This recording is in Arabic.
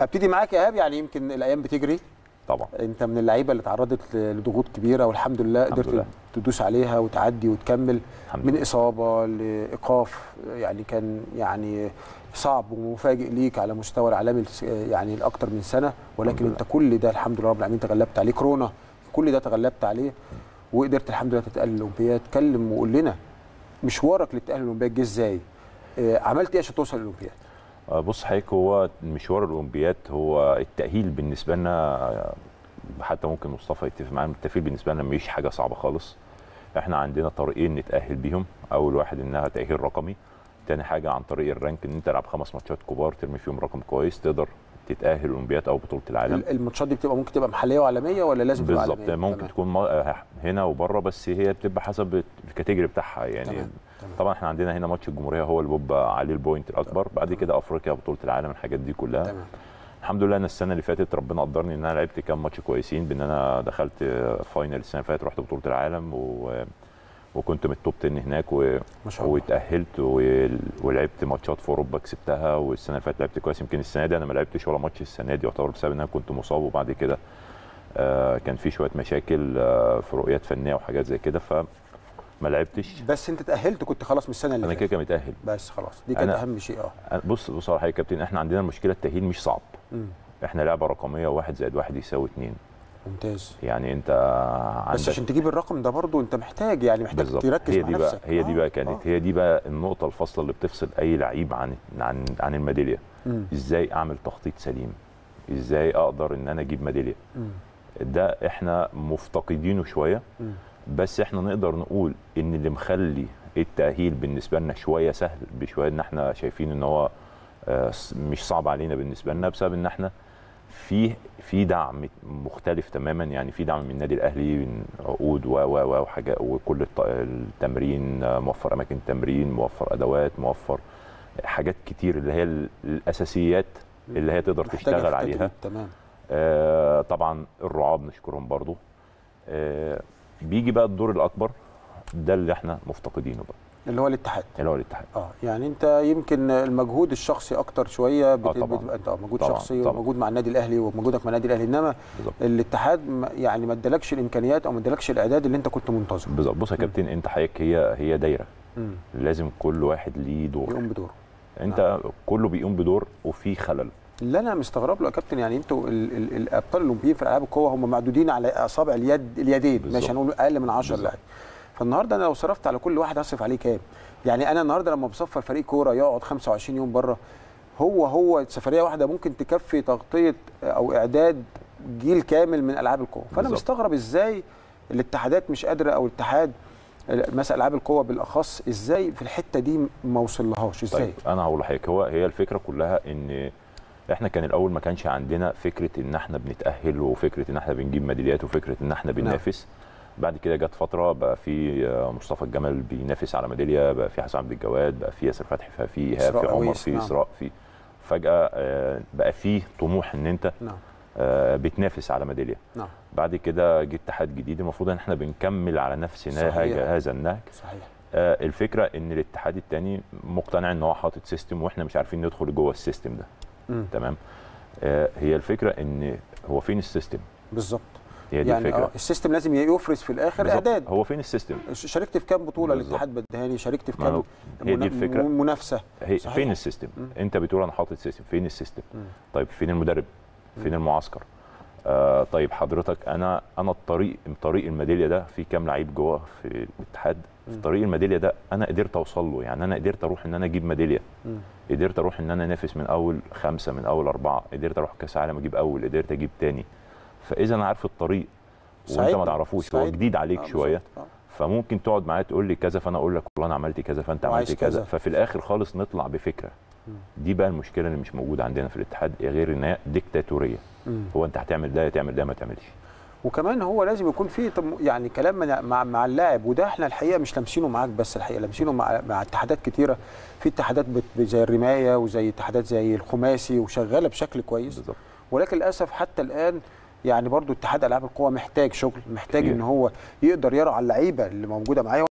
هبتدي معاك يا ايهاب. يعني يمكن الايام بتجري طبعا، انت من اللعيبه اللي اتعرضت لضغوط كبيره والحمد لله قدرت تدوس عليها وتعدي وتكمل، من اصابه لايقاف يعني كان يعني صعب ومفاجئ ليك على مستوى العالمي يعني الاكثر من سنه، ولكن انت كل ده الحمد لله رب العالمين تغلبت عليه. كورونا كل ده تغلبت عليه وقدرت الحمد لله تتأهل للأولمبياد. اتكلم وقول لنا مشوارك للتأهل للأولمبياد جه ازاي؟ عملت ايه عشان توصل للأولمبياد؟ بص حضرتك، هو مشوار الأولمبياد هو التأهيل بالنسبة لنا، حتى ممكن مصطفى يتفق معانا، التأهيل بالنسبة لنا مش حاجة صعبة خالص. احنا عندنا طريقين نتأهل بيهم، أول واحد إنها تأهيل رقمي، تاني حاجة عن طريق الرانك، إن أنت تلعب 5 ماتشات كبار ترمي فيهم رقم كويس تقدر تتأهل الأولمبياد أو بطولة العالم. الماتشات دي بتبقى ممكن تبقى محلية وعالمية ولا لازم تبقى عالمية؟ بالظبط، ممكن تكون هنا وبره، بس هي بتبقى حسب الكاتيجوري بتاعها يعني. تمام. طبعا احنا عندنا هنا ماتش الجمهورية هو اللي بيبقى عليه البوينت الأكبر. بعد كده أفريقيا، بطولة العالم، الحاجات دي كلها. تمام. الحمد لله أنا السنة اللي فاتت ربنا قدرني إن أنا لعبت كام ماتش كويسين، بإن أنا دخلت فاينل السنة اللي فاتت، رحت بطولة العالم وكنت من التوب 10 هناك واتأهلت ولعبت ماتشات في اوروبا كسبتها، والسنه اللي فاتت لعبت كويس. يمكن السنه دي انا ما لعبتش ولا ماتش السنه دي يعتبر، بسبب ان انا كنت مصاب، وبعد كده كان في شويه مشاكل في رؤيات فنيه وحاجات زي كده فما لعبتش. بس انت اتأهلت، كنت خلاص من السنه اللي فاتت انا كده متأهل، بس خلاص دي كانت اهم شيء. بص يا كابتن، احنا عندنا المشكله التأهيل مش صعب. احنا لعبه رقميه، 1 زائد 1 يساوي 2. ممتاز. يعني انت بس عشان تجيب الرقم ده برضو انت محتاج، يعني محتاج تركز مع نفسك. هي دي بقى كانت هي دي بقى النقطه الفاصله اللي بتفصل اي لعيب عن عن عن الميداليه. ازاي اعمل تخطيط سليم، ازاي اقدر ان انا اجيب ميداليه، ده احنا مفتقدينه شويه. بس احنا نقدر نقول ان اللي مخلي التأهيل بالنسبه لنا شويه سهل بشويه، ان احنا شايفين ان هو مش صعب علينا بالنسبه لنا، بسبب ان احنا في دعم مختلف تماما. يعني في دعم من النادي الاهلي، من عقود وحاجه، وكل التمرين موفر، اماكن تمرين موفر، ادوات موفر، حاجات كتير اللي هي الاساسيات اللي هي تقدر تشتغل عليها. تمام. طبعا الرعاة بنشكرهم برضو. بيجي بقى الدور الاكبر، ده اللي احنا مفتقدينه بقى، اللي هو الاتحاد. يعني انت يمكن المجهود الشخصي اكتر شويه، بتبقى انت مجهود شخصي ومجهود مع النادي الاهلي ومجهودك مع النادي الاهلي، انما بالزبط. الاتحاد يعني ما ادالكش الامكانيات او ما ادالكش الاعداد اللي انت كنت منتظره. بالظبط. بص يا كابتن، انت حضرتك هي دايره، لازم كل واحد ليه دور، بيقوم بدوره. انت كله بيقوم بدور، وفي خلل. اللي انا مستغرب له يا كابتن، يعني انتوا الابطال الاولمبيين في العاب القوه هم معدودين على اصابع اليدين، مش هنقول اقل من 10 لاعب. فالنهارده انا لو صرفت على كل واحد هصرف عليه كام؟ يعني انا النهارده لما بصفر فريق كوره يقعد 25 يوم بره، هو سفريه واحده ممكن تكفي تغطيه او اعداد جيل كامل من العاب القوه. فانا بالزبط. مستغرب ازاي الاتحادات مش قادره، او الاتحاد مثلا العاب القوه بالاخص ازاي في الحته دي ما وصلهاش ازاي؟ طيب انا هقول لحضرتك، هي الفكره كلها ان احنا كان الاول ما كانش عندنا فكره ان احنا بنتاهل، وفكره ان احنا بنجيب ميداليات، وفكره ان احنا بننافس. بعد كده جت فتره بقى في مصطفى الجمل بينافس على ميداليه، بقى في حسن عبد الجواد، بقى في ياسر فتحي، في إيهاب، في عمر، في اثراء، في فجاه بقى في طموح ان انت بتنافس على ميداليه. بعد كده جه اتحاد جديد، المفروض ان احنا بنكمل على نفس هذا النهج. صحيح. الفكره ان الاتحاد الثاني مقتنع ان هو حاطط سيستم، واحنا مش عارفين ندخل جوه السيستم ده. تمام. هي الفكره ان هو فين السيستم بالظبط، يعني السيستم لازم يفرز في الاخر اعداد. هو فين السيستم؟ شاركت في كام بطوله الاتحاد بدهاني، شاركت في كام منافسه، فين السيستم؟ انت بتقول انا حاطط سيستم، فين السيستم؟ طيب فين المدرب؟ فين المعسكر؟ طيب حضرتك، انا طريق الميداليه ده في كام لعيب جوه في الاتحاد؟ في طريق الميداليه ده انا قدرت اوصل له، يعني انا قدرت اروح ان انا اجيب ميداليه، قدرت اروح ان انا انافس من اول 5، من اول 4، قدرت اروح كاس عالم اجيب اول، قدرت اجيب تاني. فاذا انا عارف الطريق وانت ما تعرفوش، هو جديد عليك شويه، فممكن تقعد معايا تقول لي كذا، فانا اقول لك والله انا عملت كذا، فانت عملت كذا، ففي الاخر خالص نطلع بفكره. دي بقى المشكله اللي مش موجوده عندنا في الاتحاد، غير انها ديكتاتوريه. هو انت هتعمل ده، تعمل ده، ما تعملش. وكمان هو لازم يكون في يعني كلام مع اللاعب، وده احنا الحقيقه مش لامسينه معاك بس، الحقيقه لامسينه مع اتحادات كتيره، في اتحادات زي الرمايه، وزي اتحادات زي الخماسي، وشغاله بشكل كويس. بالظبط. ولكن للاسف حتى الان يعني برضو اتحاد العاب القوى محتاج شغل، محتاج ان هو يقدر يرعى اللعيبه اللي موجوده معاه.